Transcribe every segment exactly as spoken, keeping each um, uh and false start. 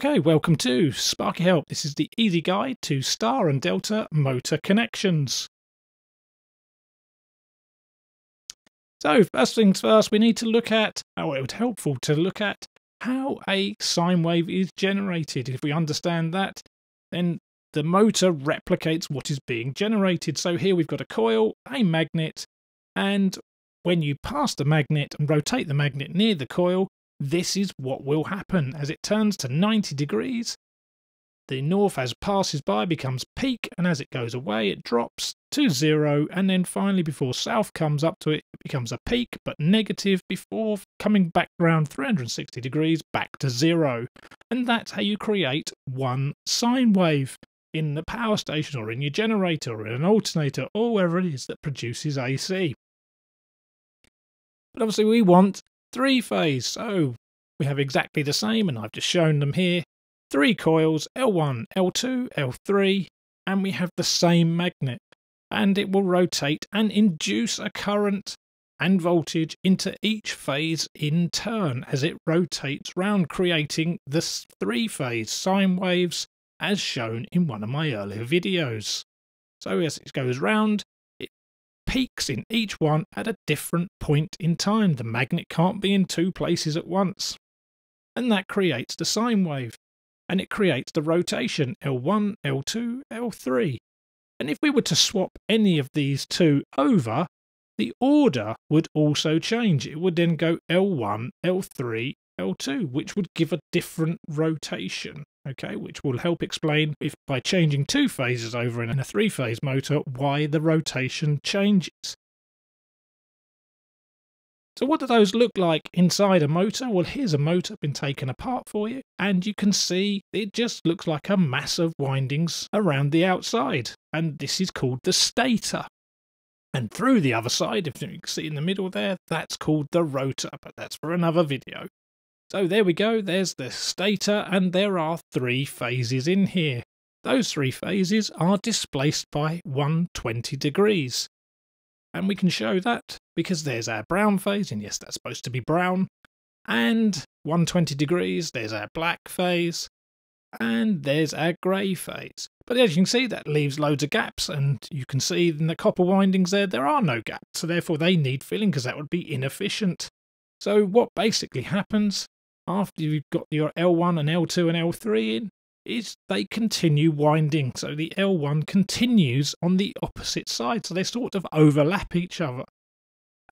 Okay, welcome to Sparky Help. This is the easy guide to star and delta motor connections. So first things first, we need to look at, oh, it was helpful to look at how a sine wave is generated. If we understand that, then the motor replicates what is being generated. So here we've got a coil, a magnet, and when you pass the magnet and rotate the magnet near the coil, this is what will happen. As it turns to ninety degrees, the north as passes by becomes peak, and as it goes away it drops to zero, and then finally before south comes up to it, it becomes a peak but negative before coming back round three hundred sixty degrees back to zero. And that's how you create one sine wave in the power station or in your generator or in an alternator or wherever it is that produces A C. But obviously we want three phase, so we have exactly the same, and I've just shown them here. Three coils, L one, L two, L three, and we have the same magnet. And it will rotate and induce a current and voltage into each phase in turn as it rotates round, creating the three phase sine waves as shown in one of my earlier videos. So as it goes round, peaks in each one at a different point in time. The magnet can't be in two places at once. And that creates the sine wave. And it creates the rotation, L one, L two, L three. And if we were to swap any of these two over, the order would also change. It would then go L one, L three, L two, which would give a different rotation. Okay, which will help explain if by changing two phases over in a three phase motor, why the rotation changes. So what do those look like inside a motor? Well, here's a motor been taken apart for you, and you can see it just looks like a mass of windings around the outside, and this is called the stator. And through the other side, if you can see in the middle there, that's called the rotor, but that's for another video. So there we go, there's the stator, and there are three phases in here. Those three phases are displaced by one hundred twenty degrees. And we can show that because there's our brown phase, and yes, that's supposed to be brown. And one hundred twenty degrees, there's our black phase, and there's our grey phase. But as you can see, that leaves loads of gaps, and you can see in the copper windings there, there are no gaps. So therefore they need filling because that would be inefficient. So what basically happens after you've got your L one and L two and L three in, is they continue winding. So the L one continues on the opposite side, so they sort of overlap each other.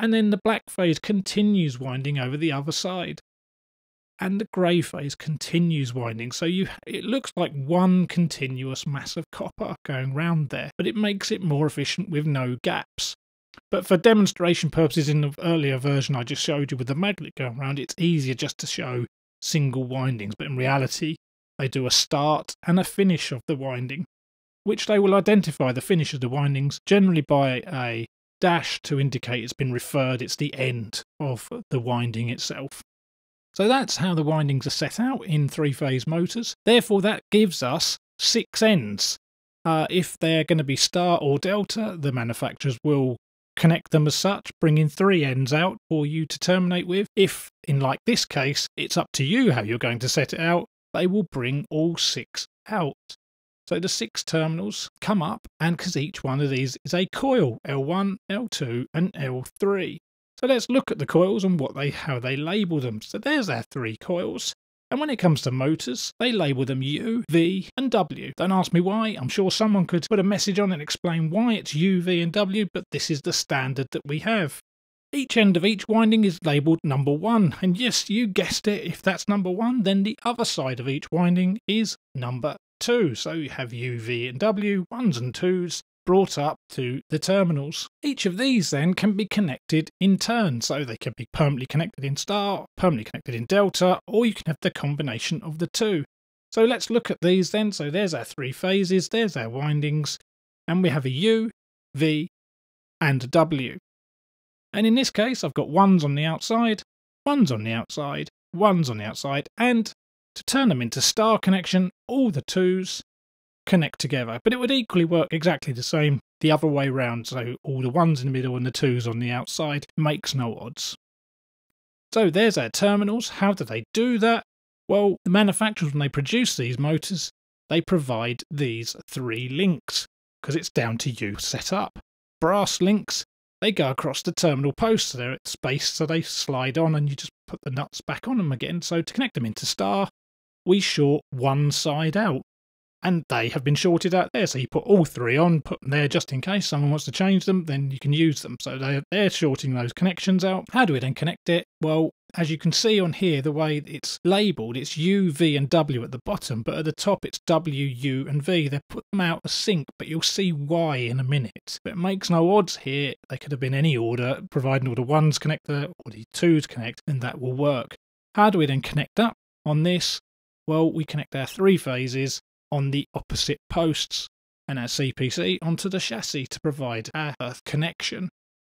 And then the black phase continues winding over the other side. And the grey phase continues winding. So you, it looks like one continuous mass of copper going round there, but it makes it more efficient with no gaps. But for demonstration purposes, in the earlier version I just showed you with the magnet going around, it's easier just to show single windings, but in reality they do a start and a finish of the winding, which they will identify the finish of the windings generally by a dash to indicate it's been referred, it's the end of the winding itself. So that's how the windings are set out in three phase motors. Therefore that gives us six ends. Uh, if they're going to be star or delta, the manufacturers will connect them as such, bringing three ends out for you to terminate with. If, in like this case, it's up to you how you're going to set it out, they will bring all six out. So the six terminals come up, and because each one of these is a coil, L one, L two, and L three. So let's look at the coils and what they how they label them. So there's our three coils. And when it comes to motors, they label them U, V, and W. Don't ask me why. I'm sure someone could put a message on and explain why it's U, V, and W, but this is the standard that we have. Each end of each winding is labelled number one. And yes, you guessed it. If that's number one, then the other side of each winding is number two. So you have U, V, and W, ones and twos, brought up to the terminals. Each of these then can be connected in turn, so they can be permanently connected in star, permanently connected in delta, or you can have the combination of the two. So let's look at these then. So there's our three phases, there's our windings, and we have a U, V, and a W. And in this case I've got ones on the outside, ones on the outside, ones on the outside, and to turn them into star connection, all the twos connect together, but it would equally work exactly the same the other way round, so all the ones in the middle and the twos on the outside makes no odds. So there's our terminals. How do they do that? Well, the manufacturers, when they produce these motors, they provide these three links, because it's down to you to set up. Brass links, they go across the terminal posts, so they're at space, so they slide on and you just put the nuts back on them again. So to connect them into star, we short one side out, and they have been shorted out there. So you put all three on, put them there just in case someone wants to change them, then you can use them. So they're, they're shorting those connections out. How do we then connect it? Well, as you can see on here, the way it's labelled, it's U, V and W at the bottom, but at the top it's W, U and V. They put them out of sync, but you'll see why in a minute. But it makes no odds here. They could have been any order, providing order ones connect there, order twos connect, and that will work. How do we then connect up on this? Well, we connect our three phases on the opposite posts and our C P C onto the chassis to provide our earth connection.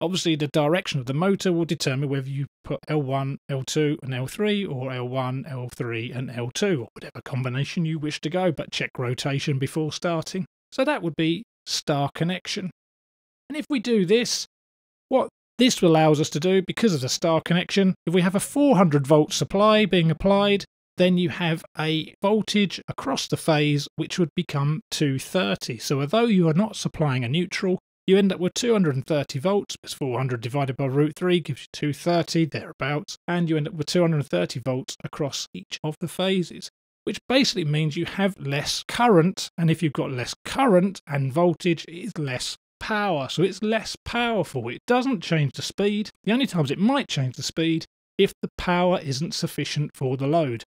Obviously, the direction of the motor will determine whether you put L one, L two and L three, or L one, L three and L two, or whatever combination you wish to go, but check rotation before starting. So that would be star connection. And if we do this, what this allows us to do, because of the star connection, if we have a four hundred volt supply being applied, then you have a voltage across the phase which would become two thirty. So although you are not supplying a neutral, you end up with two hundred thirty volts, because four hundred divided by root three gives you two thirty, thereabouts, and you end up with two hundred thirty volts across each of the phases, which basically means you have less current, and if you've got less current and voltage, it is less power, so it's less powerful. It doesn't change the speed. The only times it might change the speed if the power isn't sufficient for the load.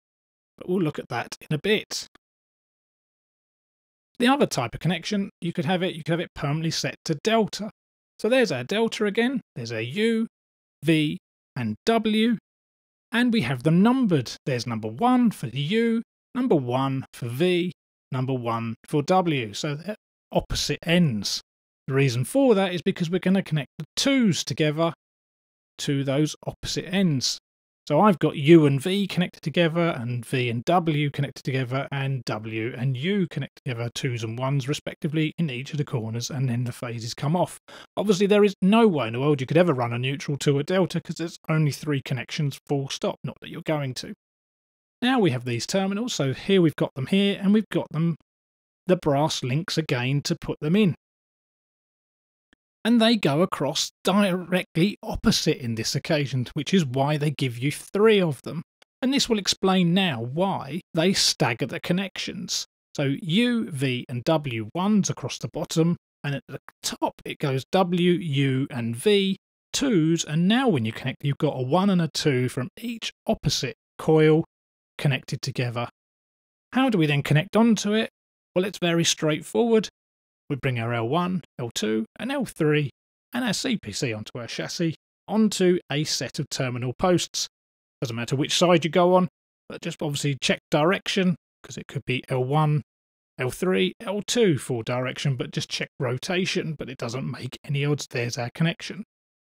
But we'll look at that in a bit. The other type of connection, you could have it, you could have it permanently set to delta. So there's our delta again, there's our U, V and W, and we have them numbered. There's number one for the U, number one for V, number one for W, so they're opposite ends. The reason for that is because we're going to connect the twos together to those opposite ends. So I've got U and V connected together, and V and W connected together, and W and U connected together, twos and ones respectively in each of the corners, and then the phases come off. Obviously there is no way in the world you could ever run a neutral to a delta, because there's only three connections full stop, not that you're going to. Now we have these terminals, so here we've got them here, and we've got them, the brass links again to put them in. And they go across directly opposite in this occasion, which is why they give you three of them. And this will explain now why they stagger the connections. So U, V and W ones across the bottom, and at the top it goes W, U and V, twos, and now when you connect you've got a one and a two from each opposite coil connected together. How do we then connect onto it? Well, it's very straightforward. We bring our L one, L two and L three and our C P C onto our chassis, onto a set of terminal posts. Doesn't matter which side you go on, but just obviously check direction, because it could be L one, L three, L two for direction, but just check rotation, but it doesn't make any odds. There's our connection.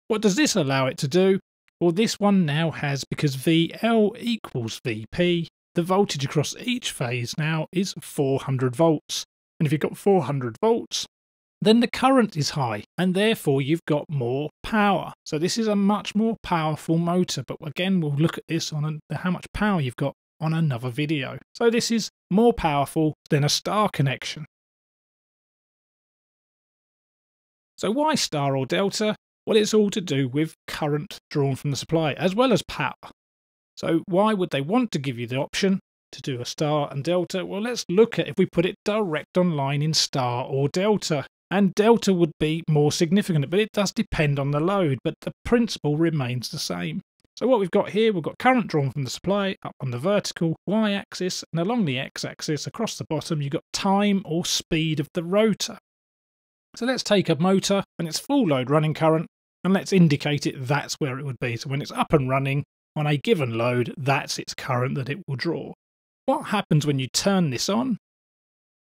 What does this allow it to do? Well, this one now has, because V L equals V P, the voltage across each phase now is four hundred volts. And if you've got four hundred volts, then the current is high, and therefore you've got more power. So this is a much more powerful motor, but again we'll look at this on a, how much power you've got on another video. So this is more powerful than a star connection. So why star or delta? Well, it's all to do with current drawn from the supply, as well as power. So why would they want to give you the option to do a star and delta? Well, let's look at if we put it direct online in star or delta, and delta would be more significant, but it does depend on the load, but the principle remains the same. So what we've got here, we've got current drawn from the supply up on the vertical y-axis, and along the x-axis across the bottom you've got time or speed of the rotor. So let's take a motor and its full load running current, and let's indicate it that's where it would be. So when it's up and running on a given load, that's its current that it will draw. What happens when you turn this on?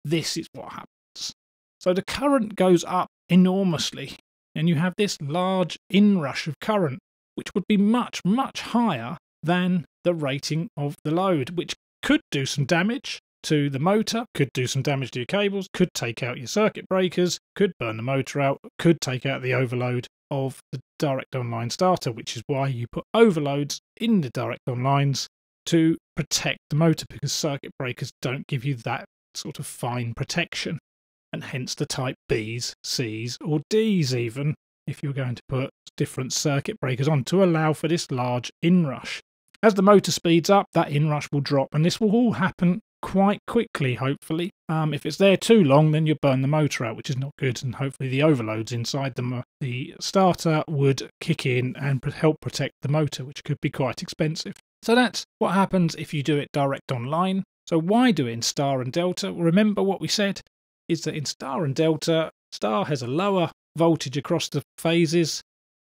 This is what happens. So the current goes up enormously, and you have this large inrush of current, which would be much, much higher than the rating of the load, which could do some damage to the motor, could do some damage to your cables, could take out your circuit breakers, could burn the motor out, could take out the overload of the direct online starter, which is why you put overloads in the direct onlines to protect the motor, because circuit breakers don't give you that sort of fine protection, and hence the type B's, C's or D's even, if you're going to put different circuit breakers on to allow for this large inrush. As the motor speeds up, that inrush will drop, and this will all happen quite quickly, hopefully. Um, if it's there too long, then you burn the motor out, which is not good, and hopefully the overloads inside the, the starter would kick in and help protect the motor, which could be quite expensive. So that's what happens if you do it direct online. So why do it in Star and Delta? Remember what we said is that in Star and Delta, Star has a lower voltage across the phases,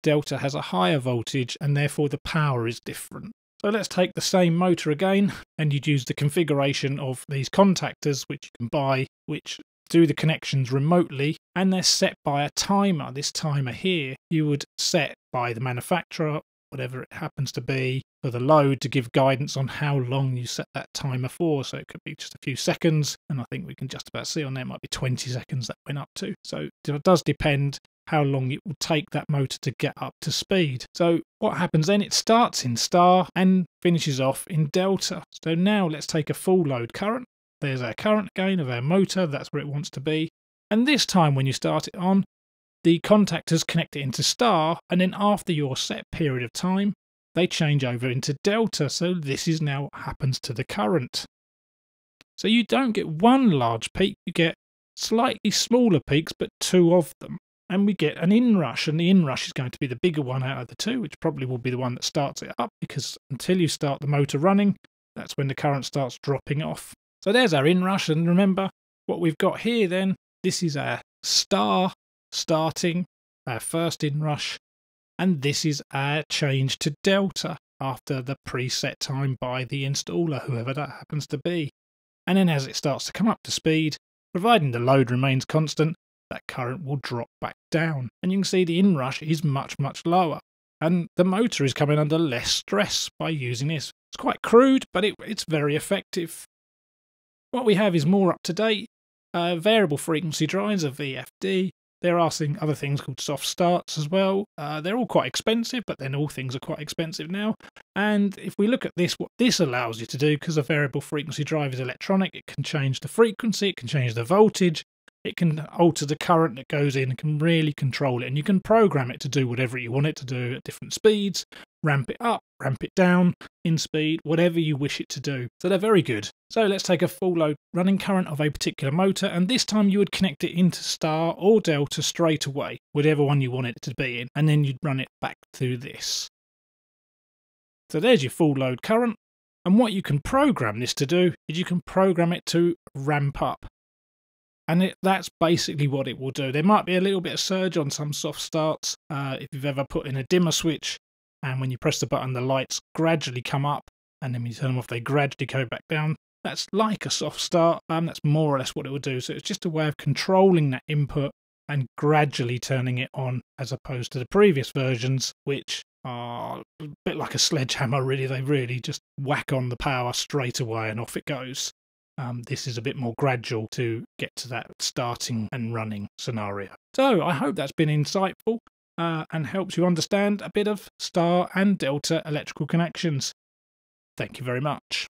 Delta has a higher voltage, and therefore the power is different. So let's take the same motor again, and you'd use the configuration of these contactors, which you can buy, which do the connections remotely, and they're set by a timer. This timer here, you would set by the manufacturer, whatever it happens to be, for the load to give guidance on how long you set that timer for. So it could be just a few seconds, and I think we can just about see on there it might be twenty seconds that went up to. So it does depend how long it will take that motor to get up to speed. So what happens then? It starts in Star and finishes off in Delta. So now let's take a full load current. There's our current gain of our motor, that's where it wants to be. And this time when you start it on, the contactors connect it into Star, and then after your set period of time, they change over into Delta. So this is now what happens to the current. So you don't get one large peak, you get slightly smaller peaks, but two of them. And we get an inrush, and the inrush is going to be the bigger one out of the two, which probably will be the one that starts it up, because until you start the motor running, that's when the current starts dropping off. So there's our inrush, and remember what we've got here then, this is our Star starting, our first inrush, and this is our change to Delta after the preset time by the installer, whoever that happens to be. And then as it starts to come up to speed, providing the load remains constant, that current will drop back down, and you can see the inrush is much much lower, and the motor is coming under less stress by using this. It's quite crude, but it, it's very effective. What we have is more up to date uh, variable frequency drives, a V F D. There are some other things called soft starts as well. Uh, they're all quite expensive, but then all things are quite expensive now. And if we look at this, what this allows you to do, because a variable frequency drive is electronic, it can change the frequency, it can change the voltage, it can alter the current that goes in, and can really control it. And you can program it to do whatever you want it to do at different speeds, ramp it up, ramp it down in speed, whatever you wish it to do. So they're very good. So let's take a full load running current of a particular motor, and this time you would connect it into Star or Delta straight away, whatever one you want it to be in, and then you'd run it back through this. So there's your full load current, and what you can program this to do is you can program it to ramp up. And it, that's basically what it will do. There might be a little bit of surge on some soft starts. Uh, if you've ever put in a dimmer switch, and when you press the button, the lights gradually come up, and then when you turn them off, they gradually go back down. That's like a soft start. Um, that's more or less what it will do. So it's just a way of controlling that input and gradually turning it on, as opposed to the previous versions, which are a bit like a sledgehammer, really. They really just whack on the power straight away and off it goes. Um, this is a bit more gradual to get to that starting and running scenario. So I hope that's been insightful uh, and helps you understand a bit of Star and Delta electrical connections. Thank you very much.